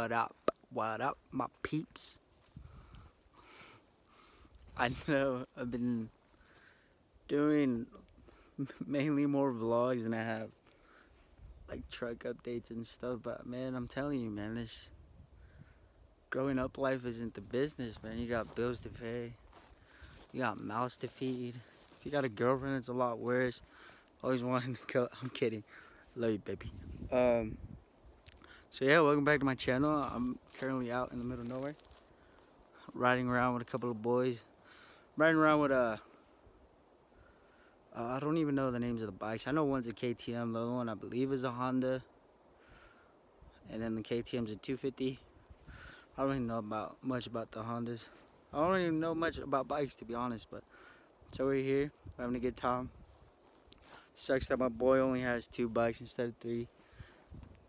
What up, my peeps? I know I've been doing mainly more vlogs than I have like truck updates and stuff, but man, I'm telling you, man, this growing up life isn't the business, man. You got bills to pay, you got mouths to feed. If you got a girlfriend, it's a lot worse. Always wanting to go. I'm kidding. Love you, baby. So yeah, welcome back to my channel. I'm currently out in the middle of nowhere, riding around with a couple of boys. I'm riding around with I don't even know the names of the bikes. I know one's a KTM, the other one I believe is a Honda, and then the KTM's a 250. I don't even know much about the Hondas. I don't even know much about bikes, to be honest, but so we're here, we're having a good time. Sucks that my boy only has 2 bikes instead of 3.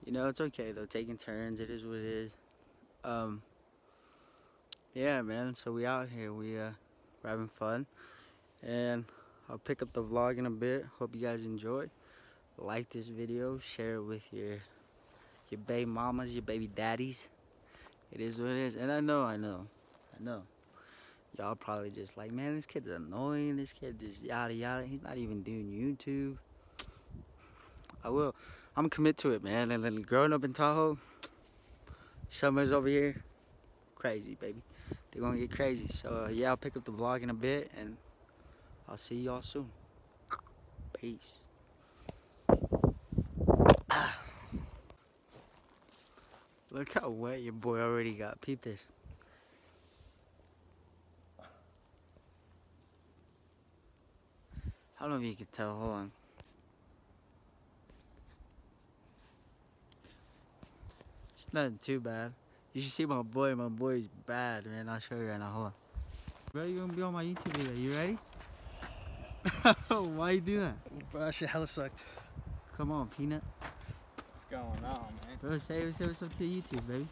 You know, it's okay though, taking turns, it is what it is. Yeah, man, so we out here, we're having fun, and I'll pick up the vlog in a bit. Hope you guys enjoy. Like this video, share it with your baby mamas, your baby daddies. It is what it is. And I know y'all probably just like, man, this kid's annoying, this kid just yada yada, he's not even doing YouTube. I'm gonna commit to it, man. And then growing up in Tahoe, summer's over here, crazy, baby. They're gonna get crazy. So yeah, I'll pick up the vlog in a bit, and I'll see y'all soon. Peace. Look how wet your boy already got. Peep this. I don't know if you can tell. Hold on. It's nothing too bad. You should see my boy. My boy's bad, man. I'll show you right now. Hold on. Bro, you're gonna be on my YouTube video. You ready? Why you do that? Bro, that shit hella sucked. Come on, Peanut. What's going on, man? Bro, say what's up to the YouTube, baby.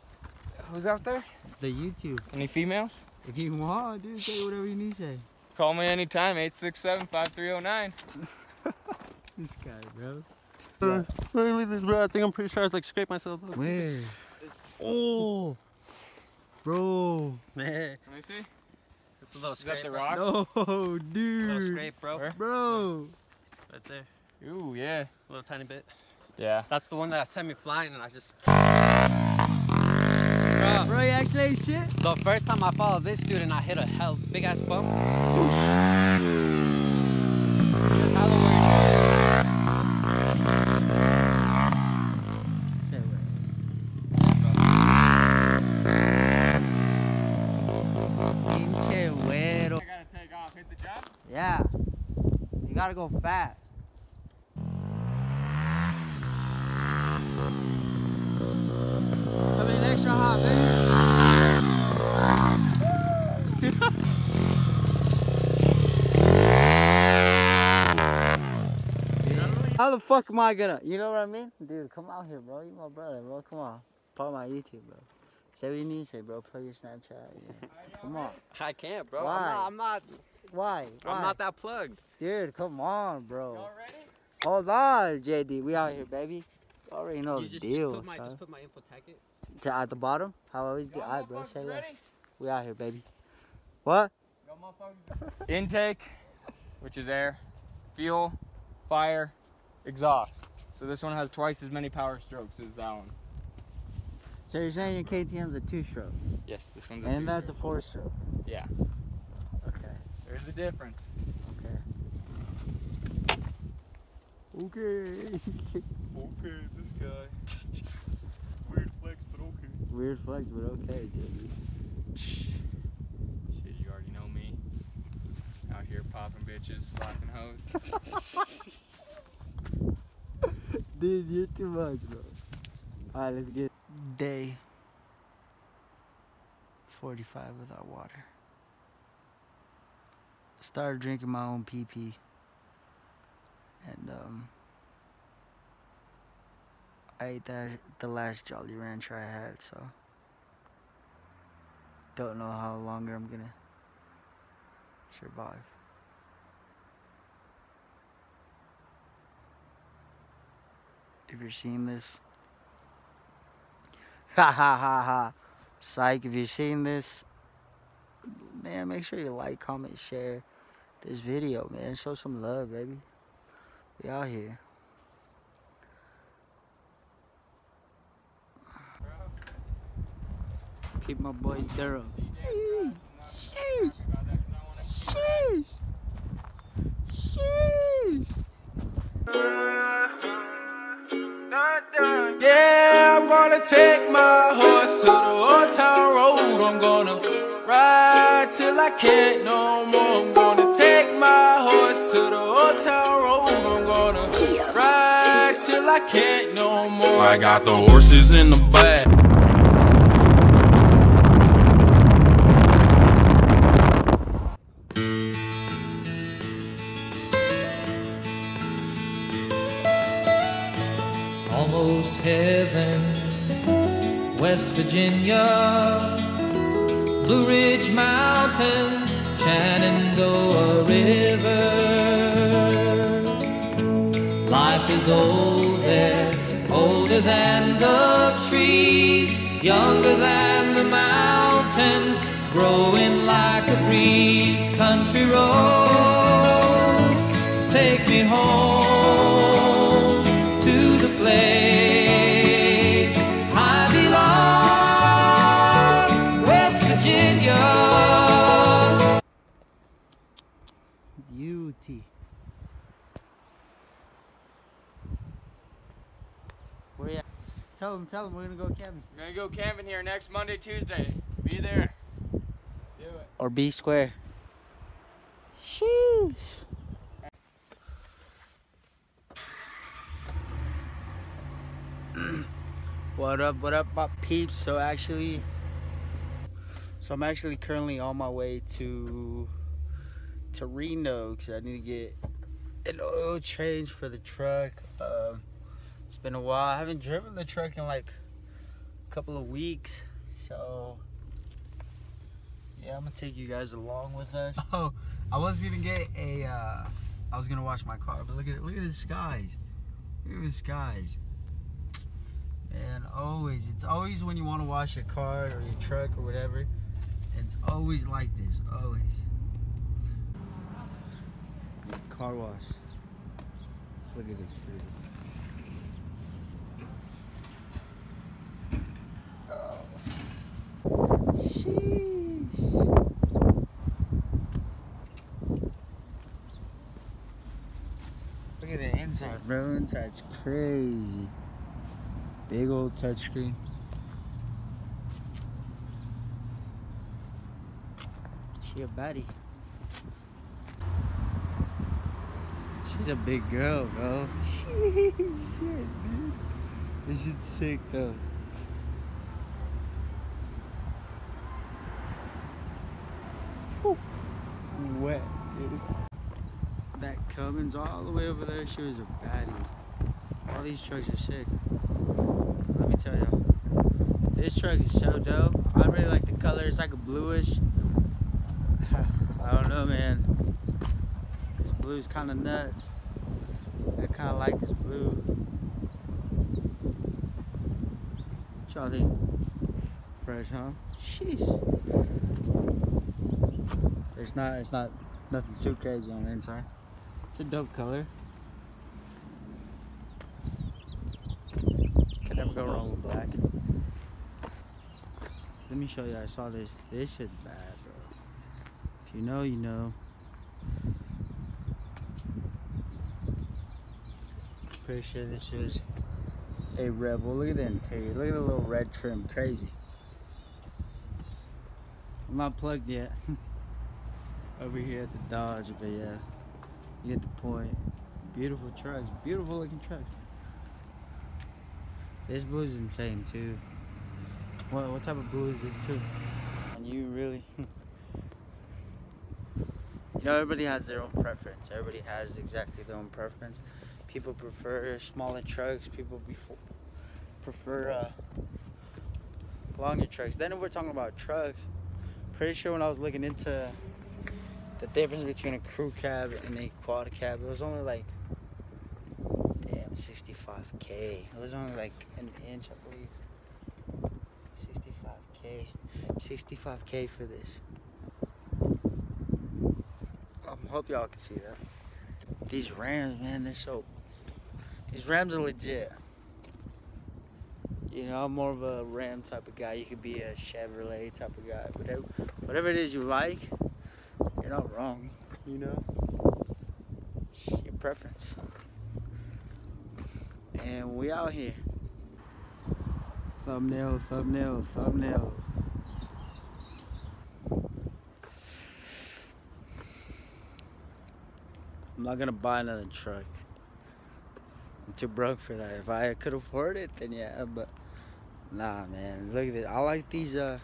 Who's out there? The YouTube. Any females? If you want, dude, say whatever you need to say. Call me anytime, 867-5309. This guy, bro. Look at this, bro. I think I'm pretty sure I was like scraped myself up. Where? Oh! Bro. Man. Let me see. It's a little scrape. Is that the rock? No, dude. A little scrape, bro. Where? Bro. Right there. Ooh, yeah. A little tiny bit. Yeah. That's the one that sent me flying, and I just... Bro, you actually ain't shit? The first time I followed this dude, and I hit a hell big-ass bump. Yeah, you gotta go fast. I mean, extra hot, baby. How the fuck am I gonna, you know what I mean? Dude, come out here, bro. You my brother, bro. Come on. Part of my YouTube, bro. Say what you need to say, bro. Play your Snapchat. Yeah. Come on. I can't, bro. Why? I'm not. Why? I'm not that plugged. Dude, come on, bro. Y'all ready? Hold on, JD. We out here, baby. You already know the deal. Just put my info ticket. At the bottom? How I always do. All right, bro. Say what? We out here, baby. What? Intake, which is air, fuel, fire, exhaust. So this one has twice as many power strokes as that one. So you're saying your KTM's a 2-stroke? Yes, this one's a 2-stroke. And that's a 4-stroke? Yeah. There's the difference. Okay. Okay. Okay, it's this guy. Weird flex, but okay. Weird flex, but okay, dude. Shit, you already know me. Out here popping bitches, slacking hoes. Dude, you're too much, bro. Alright, let's get day 45 without water. Started drinking my own pee-pee, and I ate that the last Jolly Rancher I had, so don't know how longer I'm gonna survive. If you're seeing this, Ha ha ha ha. Psych, if you're seeing this, man, make sure you like, comment, share this video, man. Show some love, baby. We out here. Keep my boys thorough. Sheesh. Sheesh. Sheesh. Yeah, I'm gonna take my horse to the old town road. I'm gonna ride till I can't no more. I'm gonna take my horse to the old town road. I'm gonna ride till I can't no more. I got the horses in the back. Almost heaven, West Virginia, Blue Ridge Mountains, Shenandoah River. Life is old there, older than the trees, younger than the mountains, growing like a breeze. Country roads, take me home. Beauty. Where you at? Tell them we're gonna go camping. We're gonna go camping here next Monday, Tuesday. Be there. Let's do it. Or be square. Sheesh. What up my peeps? So I'm actually currently on my way to Reno because I need to get an oil change for the truck. It's been a while. I haven't driven the truck in like a couple of weeks. So yeah, I'm gonna take you guys along with us. Oh, I was gonna get a I was gonna wash my car, but look at the skies. Look at the skies. And it's always when you want to wash your car or your truck or whatever, it's always like this, always. Car wash. Look at this food. Oh. Sheesh. Look at the inside, bro. Inside's crazy. Big old touchscreen. She a baddie. She's a big girl, bro. Shit, dude. This shit's sick, though. Woo. Wet, dude. That Cummins all the way over there, she was a baddie. All these trucks are sick. Let me tell y'all, this truck is so dope. I really like the color. It's like a bluish. I don't know, man. This blue is kind of nuts. I kind of like this blue. What y'all think? Fresh, huh? Sheesh. It's not nothing too crazy on the inside. It's a dope color. Never go wrong with black. Let me show you. I saw this. This shit's bad, bro. If you know, you know. Pretty sure this is a Rebel. Look at the interior. Look at the little red trim. Crazy. I'm not plugged yet. Over here at the Dodge, but yeah, you get the point. Beautiful trucks. Beautiful looking trucks. This blue is insane too. What type of blue is this too? And you really, you know, everybody has their own preference. Everybody has exactly their own preference. People prefer smaller trucks. People prefer longer trucks. Then if we're talking about trucks, pretty sure when I was looking into the difference between a crew cab and a quad cab, it was only like 65K. It was only like an inch, I believe. 65k for this. I hope y'all can see that. These Rams, man, they're so, these Rams are legit. You know, I'm more of a Ram type of guy. You could be a Chevrolet type of guy. Whatever it is you like, you're not wrong, you know? It's your preference. And we out here. Thumbnail, thumbnail, thumbnail. I'm not gonna buy another truck. I'm too broke for that. If I could afford it, then yeah, but nah, man, look at this. I like these, I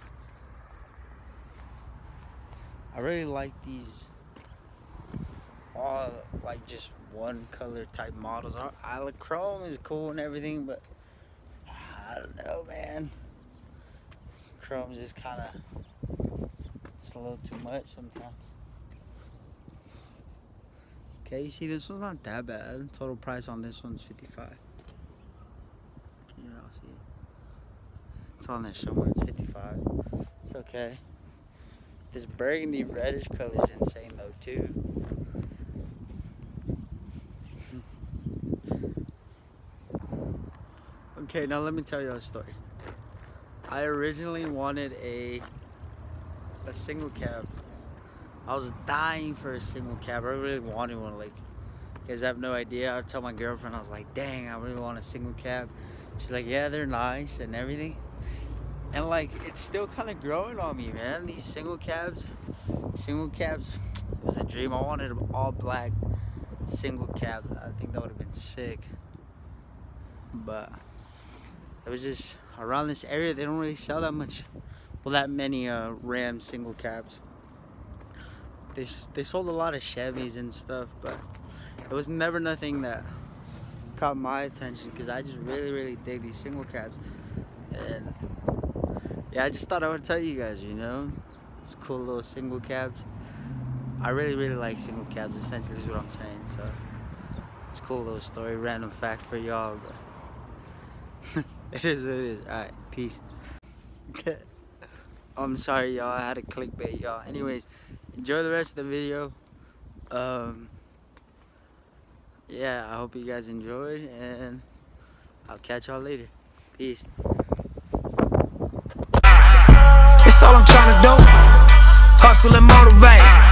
really like these, all like just one color type models. I like chrome is cool and everything, but I don't know, man. Chrome's just kinda, it's a little too much sometimes. Okay, you see, this one's not that bad. Total price on this one's 55. Can you all see it? It's on there somewhere, it's 55. It's okay. This burgundy reddish color is insane though too. Okay, now let me tell you a story. I originally wanted a single cab. I was dying for a single cab. I really wanted one, like, you guys have no idea. I would tell my girlfriend, I was like, dang, I really want a single cab. She's like, yeah, they're nice and everything. And like, it's still kind of growing on me, man. These single cabs, it was a dream. I wanted an all black single cab. I think that would have been sick. But it was just around this area, they don't really sell that much, well, that many Ram single cabs. They sold a lot of Chevys and stuff, but it was never nothing that caught my attention because I just really dig these single cabs. And yeah, I just thought I would tell you guys, you know, it's cool little single cabs. I really like single cabs, essentially is what I'm saying. So it's a cool little story, random fact for y'all, but it is what it is. All right, peace. I'm sorry, y'all, I had to clickbait y'all. Anyways, enjoy the rest of the video. Yeah, I hope you guys enjoyed, and I'll catch y'all later. Peace. That's all I'm trying to do. Hustle and motivate.